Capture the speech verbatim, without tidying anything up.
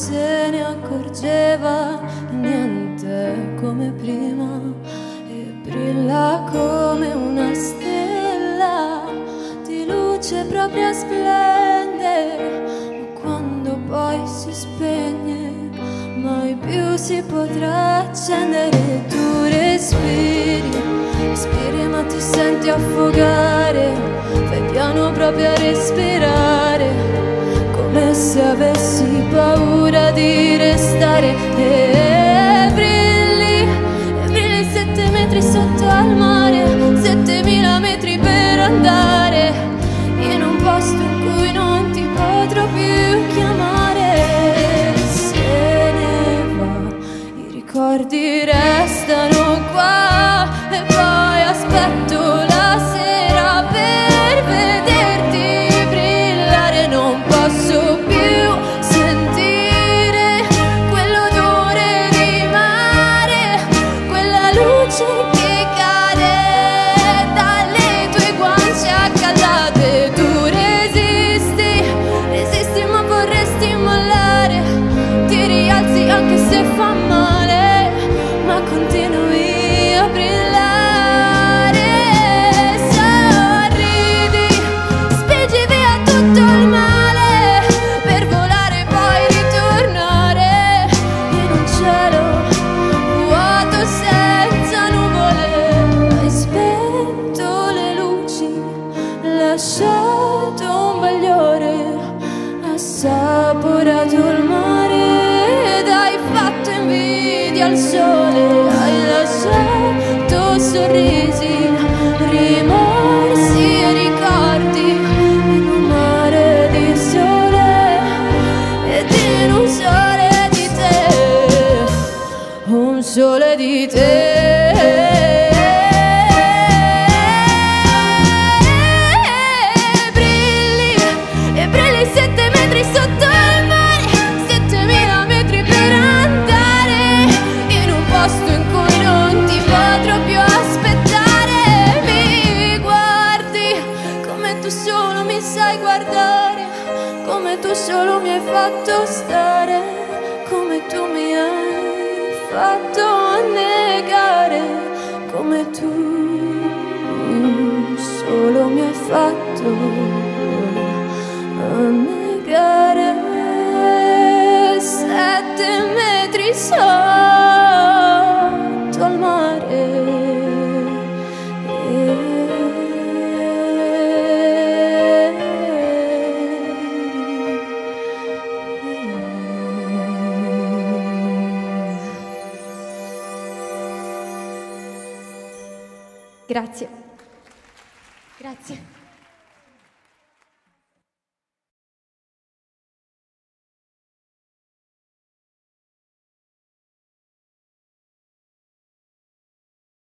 se ne accorgeva niente, come prima, e brilla come una stella di luce propria, splende, ma quando poi si spegne mai più si potrà accendere. Tu respiri, respiri ma ti senti affogare, fai piano proprio a respirare, come se avessi paura di restare. E brilli, e brilli sette metri sotto al mare, settemila metri per andare in un posto in cui non ti potrò più chiamare. Se ne va, i ricordi restano qua e poi aspetto la sera per vederti. Non posso più sentire quell'odore di mare, quella luce che cade dalle tue guance accaldate. Tu resisti, resisti ma vorresti mollare, ti rialzi anche se fa male, ma continui a brillare. Lasciato un bagliore, assaporato il mare, ed hai fatto invidia al sole, hai lasciato sorrisi, rimorsi e ricordi in un mare di sole ed in un sole di te, un sole di te. Tu solo mi hai fatto stare, come tu mi hai fatto negare, come tu solo mi hai fatto negare. Sette metri sotto al mare. Grazie. Grazie.